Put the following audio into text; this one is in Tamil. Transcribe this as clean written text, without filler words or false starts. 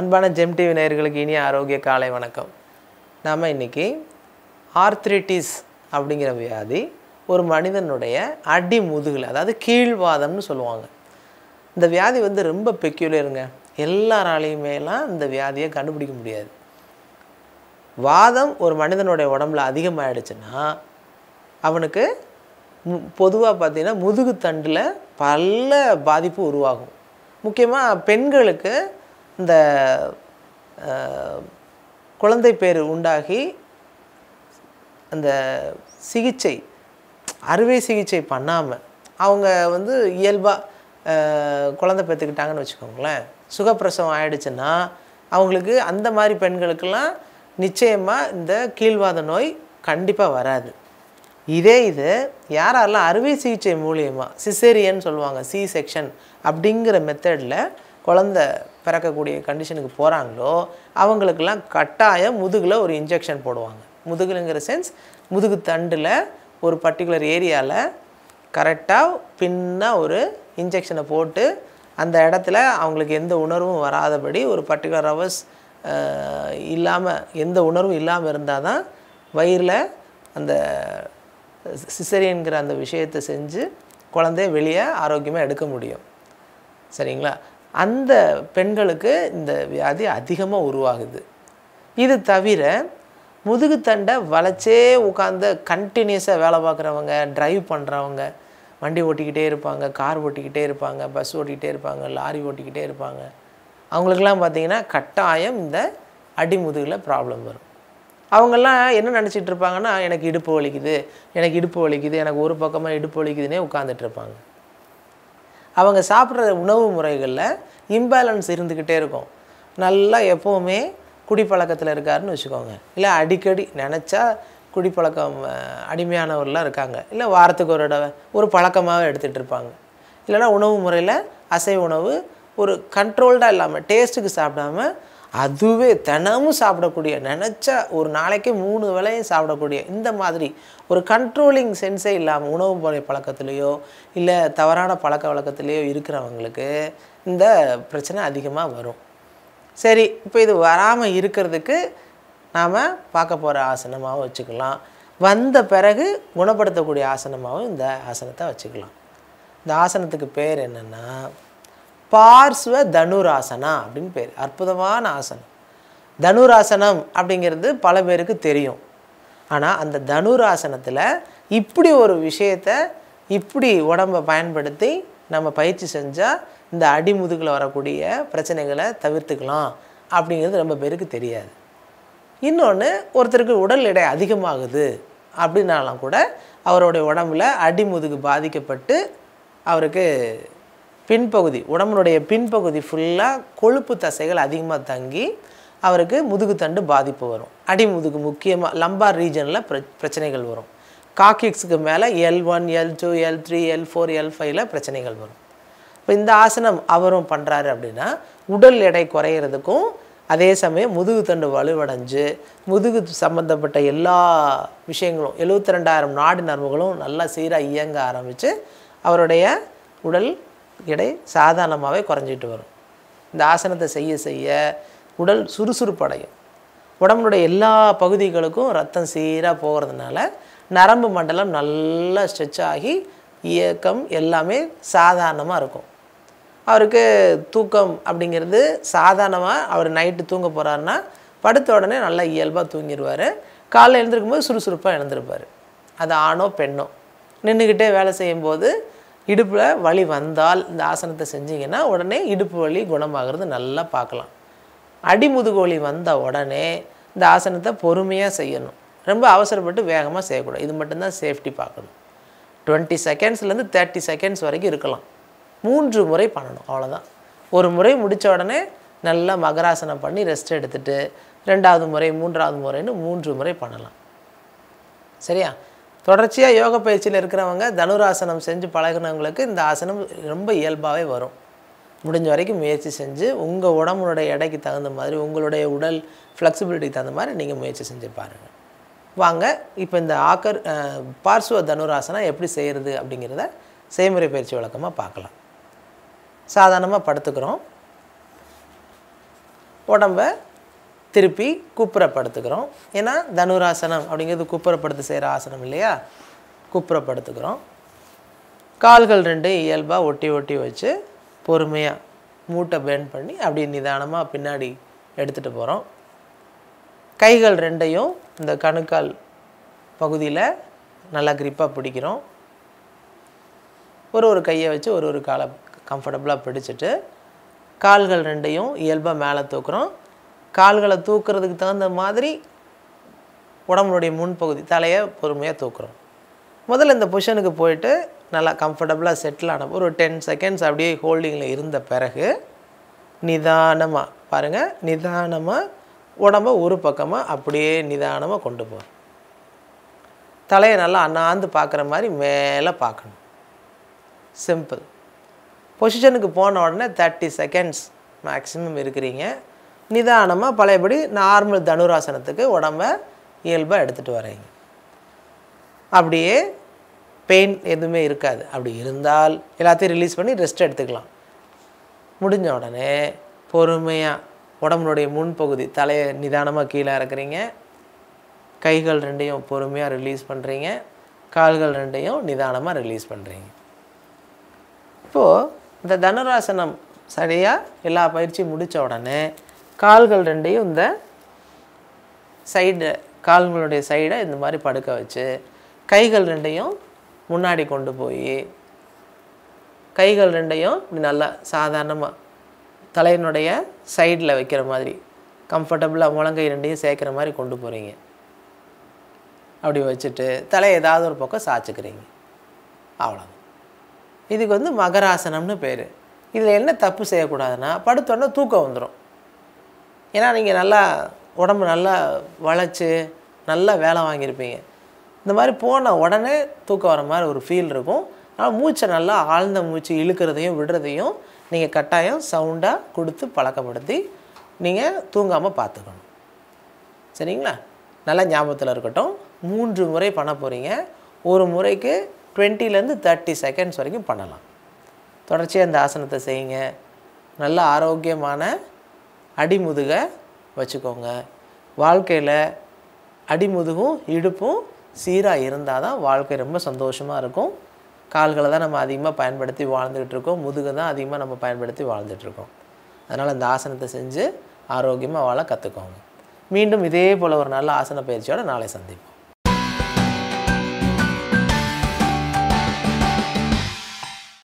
அன்பான ஜெம் டிவி நேயர்களுக்கு இனிய ஆரோக்கிய காலை வணக்கம். நாம இன்னைக்கு ஆர்த்ரைட்டிஸ் அப்படிங்கிற வியாதி ஒரு மனிதனுடைய அடி முதுகுல அதாவது கீழ்வாதம்னு சொல்லுவாங்க. இந்த வியாதி வந்து ரொம்ப பெக்யூலருங்க. எல்லாராலையுமேலாம் இந்த வியாதியை கண்டுபிடிக்க முடியாது. வாதம் ஒரு மனிதனுடைய உடம்புல அதிகமாயிடுச்சுன்னா அவனுக்கு பொதுவா பார்த்தீங்கன்னா முதுகு தண்டுல பல பாதிப்பு உருவாகும். முக்கியமா பெண்களுக்கு இந்த குழந்தை பேறு உண்டாகி அந்த சிகிச்சை அறுவை சிகிச்சை பண்ணாம அவங்க வந்து இயல்பா குழந்தை பெற்றுக்கிட்டாங்கன்னு வச்சுக்கோங்களேன். சுகப்பிரசவம் ஆயிடுச்சுன்னா அவங்களுக்கு அந்த மாதிரி பெண்களுக்கெல்லாம் நிச்சயமா இந்த கீழ்வாத நோய் கண்டிப்பா வராது. இதே இது யாரெல்லாம் அறுவை சிகிச்சை மூலமா சிசேரியன் சொல்லுவாங்க, சி செக்ஷன் அப்படிங்கிற மெத்தட்ல குழந்தை பிறக்கக்கூடிய கண்டிஷனுக்கு போறாங்களோ அவங்களுக்கெல்லாம் கட்டாயம் முதுகுல ஒரு இன்ஜெக்ஷன் போடுவாங்க. முதுகுலங்கிற சென்ஸ் முதுகு தண்டுல ஒரு பர்டிகுலர் ஏரியால கரெக்டா பின்னா ஒரு இன்ஜெக்ஷனை போட்டு அந்த இடத்துல அவங்களுக்கு எந்த உணர்வும் வராதபடி ஒரு பர்டிகுலர் ஹவர்ஸ் இல்லாம எந்த உணர்வும் இல்லாம இருந்தாதான் வயிறுல அந்த சிசேரியன்கிற அந்த விஷயத்தை செஞ்சு குழந்தைய வெளியே ஆரோக்கியமாக எடுக்க முடியும். சரிங்களா? அந்த பெண்களுக்கு இந்த வியாதி அதிகமாக உருவாகுது. இது தவிர முதுகு தண்டை வளைச்சே உட்காந்து கண்டினியூஸாக வேலை பார்க்குறவங்க, டிரைவ் பண்ணுறவங்க, வண்டி ஓட்டிக்கிட்டே இருப்பாங்க, கார் ஓட்டிக்கிட்டே இருப்பாங்க, பஸ் ஓட்டிக்கிட்டே இருப்பாங்க, லாரி ஓட்டிக்கிட்டே இருப்பாங்க, அவங்களுக்கெல்லாம் பார்த்திங்கன்னா கட்டாயம் இந்த அடிமுதுகில் ப்ராப்ளம் வரும். அவங்கெல்லாம் என்ன நினச்சிட்டு இருப்பாங்கன்னா, எனக்கு இடுப்பு வலிக்குது, எனக்கு இடுப்பு வலிக்குது, எனக்கு ஒரு பக்கமாக இடுப்பு வலிக்குதுன்னே உட்காந்துட்டு இருப்பாங்க. அவங்க சாப்பிட்ற உணவு முறைகளில் இம்பேலன்ஸ் இருந்துக்கிட்டே இருக்கும். நல்லா எப்போவுமே குடிப்பழக்கத்தில் இருக்காருன்னு வச்சுக்கோங்க, இல்லை அடிக்கடி நினச்சா குடிப்பழக்கம் அடிமையானவர்களாக இருக்காங்க, இல்லை வாரத்துக்கு ஒரு தடவை ஒரு பழக்கமாகவே எடுத்துகிட்டு இருப்பாங்க, இல்லைனா உணவு முறையில் அசைவ உணவு ஒரு கண்ட்ரோல்டாக இல்லாமல் டேஸ்ட்டுக்கு சாப்பிடாம அதுவே தினமும் சாப்பிடக்கூடிய, நினச்சா ஒரு நாளைக்கு 3 வேளையும் சாப்பிடக்கூடிய, இந்த மாதிரி ஒரு கண்ட்ரோலிங் சென்ஸே இல்லாமல் உணவு முறை பழக்கத்துலேயோ இல்லை தவறான பழக்க வழக்கத்துலேயோ இருக்கிறவங்களுக்கு இந்த பிரச்சனை அதிகமாக வரும். சரி, இப்போ இது வராமல் இருக்கிறதுக்கு நாம் பார்க்க போகிற ஆசனமாகவும் வச்சுக்கலாம், வந்த பிறகு குணப்படுத்தக்கூடிய ஆசனமாகவும் இந்த ஆசனத்தை வச்சுக்கலாம். இந்த ஆசனத்துக்கு பேர் என்னென்னா பார்ஸ்வ தனுராசனா அப்படின்னு பேர். அற்புதமான ஆசனம். தனுராசனம் அப்படிங்கிறது பல பேருக்கு தெரியும். ஆனால் அந்த தனுராசனத்தில் இப்படி ஒரு விஷயத்தை இப்படி உடம்பை பயன்படுத்தி நம்ம பயிற்சி செஞ்சால் இந்த அடிமுதுகில் வரக்கூடிய பிரச்சனைகளை தவிர்த்துக்கலாம் அப்படிங்கிறது ரொம்ப பேருக்கு தெரியாது. இன்னொன்று, ஒருத்தருக்கு உடல் எடை அதிகமாகுது அப்படின்னாலும் கூட அவருடைய உடம்புல அடிமுதுகு பாதிக்கப்பட்டு அவருக்கு பின்பகுதி உடம்புடைய பின்பகுதி ஃபுல்லாக கொழுப்பு தசைகள் அதிகமாக தங்கி அவருக்கு முதுகு தண்டு பாதிப்பு வரும். அடிமுதுகு முக்கியமாக லம்பார் ரீஜனில் பிரச்சனைகள் வரும். காக்கிக்ஸுக்கு மேலே L1, L2, L3, L4, L5ல் பிரச்சனைகள் வரும். இப்போ இந்த ஆசனம் அவரும் பண்ணுறாரு அப்படின்னா உடல் எடை குறையிறதுக்கும் அதே சமயம் முதுகு தண்டு வலுவடைஞ்சு முதுகு சம்பந்தப்பட்ட எல்லா விஷயங்களும் 72,000 நாடி நரம்புகளும் நல்லா சீராக இயங்க ஆரம்பித்து அவருடைய உடல் எடை சாதாரணமாகவே குறைஞ்சிட்டு வரும். இந்த ஆசனத்தை செய்ய செய்ய உடல் சுறுசுறுப்படையும். உடம்புடைய எல்லா பகுதிகளுக்கும் ரத்தம் சீராக போகிறதுனால நரம்பு மண்டலம் நல்லா ஸ்ட்ரெச் ஆகி இயக்கம் எல்லாமே சாதாரணமாக இருக்கும். அவருக்கு தூக்கம் அப்படிங்கிறது சாதாரணமாக அவர் நைட்டு தூங்க போகிறாருன்னா படுத்த உடனே நல்லா இயல்பாக தூங்கிடுவார். காலையில் எழுந்திருக்கும்போது சுறுசுறுப்பாக எழுந்திருப்பார். அது ஆணோ பெண்ணோ. நின்றுக்கிட்டே வேலை செய்யும்போது இடுப்பில் வலி வந்தால் இந்த ஆசனத்தை செஞ்சிங்கன்னா உடனே இடுப்பு வலி குணமாகிறது நல்லா பார்க்கலாம். அடிமுதுகு வலி வந்த உடனே இந்த ஆசனத்தை பொறுமையாக செய்யணும். ரொம்ப அவசரப்பட்டு வேகமாக செய்யக்கூடாது. இது மட்டும்தான் சேஃப்டி பார்க்கணும். 20 செகண்ட்ஸ்லேருந்து 30 செகண்ட்ஸ் வரைக்கும் இருக்கலாம். 3 முறை பண்ணணும், அவ்வளோதான். 1 முறை முடித்த உடனே நல்லா மகராசனம் பண்ணி ரெஸ்ட் எடுத்துட்டு 2வது முறை 3வது முறைன்னு 3 முறை பண்ணலாம். சரியா? தொடர்ச்சியாக யோக பயிற்சியில் இருக்கிறவங்க தனுராசனம் செஞ்சு பழகினவங்களுக்கு இந்த ஆசனம் ரொம்ப இயல்பாகவே வரும். முடிஞ்ச வரைக்கும் முயற்சி செஞ்சு உங்கள் உடம்புடைய எடைக்கு தகுந்த மாதிரி உங்களுடைய உடல் ஃப்ளெக்சிபிலிட்டிக்கு தகுந்த மாதிரி நீங்கள் முயற்சி செஞ்சு பாருங்கள். வாங்க, இப்போ இந்த பார்ஸ்வ தனுராசனம் எப்படி செய்கிறது அப்படிங்கிறத செய்முறை பயிற்சி வழக்கமாக பார்க்கலாம். சாதாரணமாக படுத்துக்கிறோம். உடம்பை திருப்பி குப்புறப்படுத்துகிறோம். ஏன்னா தனுராசனம் அப்படிங்கிறது குப்புறப்படுத்து செய்கிற ஆசனம் இல்லையா, குப்புறப்படுத்துகிறோம். கால்கள் ரெண்டு இயல்பாக ஒட்டி ஒட்டி வச்சு பொறுமையாக மூட்டை பெண்ட் பண்ணி அப்படியே நிதானமாக பின்னாடி எடுத்துகிட்டு போகிறோம். கைகள் ரெண்டையும் இந்த கணுக்கால் பகுதியில் நல்லா கிரிப்பாக பிடிக்கிறோம். ஒரு ஒரு கையை வச்சு ஒரு ஒரு காலை கம்ஃபர்டபுளாக பிடிச்சிட்டு கால்கள் ரெண்டையும் இயல்பாக மேலே தூக்குறோம். கால்களை தூக்குறதுக்கு தகுந்த மாதிரி உடம்புடைய முன்பகுதி தலையை பொறுமையாக தூக்குறோம். முதல்ல இந்த பொசிஷனுக்கு போயிட்டு நல்லா கம்ஃபர்டபுளாக செட்டில் ஆன ஒரு 10 செகண்ட்ஸ் அப்படியே ஹோல்டிங்கில் இருந்த பிறகு நிதானமாக பாருங்கள், நிதானமாக உடம்பை ஒரு பக்கமாக அப்படியே நிதானமாக கொண்டு போகிறோம். தலையை நல்லா அண்ணாந்து பார்க்குற மாதிரி மேலே பார்க்கணும். சிம்பிள் பொசிஷனுக்கு போன உடனே 30 செகண்ட்ஸ் மேக்ஸிமம் இருக்கிறீங்க. நிதானமாக பழையபடி நார்மல் தனுராசனத்துக்கு உடம்பை இயல்பாக எடுத்துகிட்டு வரீங்க. அப்படியே பெயின் எதுவுமே இருக்காது. அப்படி இருந்தால் எல்லாத்தையும் ரிலீஸ் பண்ணி ரெஸ்ட் எடுத்துக்கலாம். முடிஞ்ச உடனே பொறுமையாக உடம்புடைய முன்பகுதி தலையை நிதானமாக கீழே இறக்குறீங்க. கைகள் ரெண்டையும் பொறுமையாக ரிலீஸ் பண்ணுறீங்க. கால்கள் ரெண்டையும் நிதானமாக ரிலீஸ் பண்ணுறீங்க. இப்போது இந்த தனுராசனம் சரியாக எல்லா பயிற்சியும் முடித்த உடனே கால்கள் ரெண்டையும் இந்த சைடு கால்களுடைய சைடை இந்த மாதிரி படுக்க வச்சு கைகள் ரெண்டையும் முன்னாடி கொண்டு போய் கைகள் ரெண்டையும் இப்படி நல்லா சாதாரணமாக தலையினுடைய சைடில் வைக்கிற மாதிரி கம்ஃபர்டபுளாக முழங்கை ரெண்டையும் சேர்க்குற மாதிரி கொண்டு போகிறீங்க. அப்படி வச்சுட்டு தலையை ஏதாவது ஒரு பக்கம் சாய்ச்சிக்கிறீங்க. அவ்வளோதான். இதுக்கு வந்து மகராசனம்னு பேர். இதில் என்ன தப்பு செய்யக்கூடாதுன்னா படுத்தோடனே தூக்கம் வந்துடும். ஏன்னா நீங்கள் நல்லா உடம்பு நல்லா வளைச்சி நல்லா வேலை வாங்கியிருப்பீங்க. இந்த மாதிரி போன உடனே தூக்கம் வர மாதிரி ஒரு ஃபீல் இருக்கும். ஆனால் மூச்சை நல்லா ஆழ்ந்த மூச்சு இழுக்கிறதையும் விடுறதையும் நீங்கள் கட்டாயம் சவுண்டாக கொடுத்து பழக்கப்படுத்தி நீங்கள் தூங்காமல் பார்த்துக்கணும். சரிங்களா? நல்லா ஞாபகத்தில் இருக்கட்டும். 3 முறை பண்ண போகிறீங்க. ஒரு முறைக்கு 20லேருந்து 30 செகண்ட்ஸ் வரைக்கும் பண்ணலாம். தொடர்ச்சியாக இந்த ஆசனத்தை செய்யுங்க. நல்ல ஆரோக்கியமான அடிமுதுகை வச்சுக்கோங்க. வாழ்க்கையில் அடிமுதுகும் இடுப்பும் சீராக இருந்தால் தான் வாழ்க்கை ரொம்ப சந்தோஷமாக இருக்கும். கால்களை தான் நம்ம அதிகமாக பயன்படுத்தி வாழ்ந்துகிட்ருக்கோம், முதுகை தான் அதிகமாக நம்ம பயன்படுத்தி வாழ்ந்துகிட்ருக்கோம். அதனால் இந்த ஆசனத்தை செஞ்சு ஆரோக்கியமாக வாழ கற்றுக்கோங்க. மீண்டும் இதே போல் ஒரு நல்ல ஆசன பயிற்சியோடு நாளை சந்திப்போம்.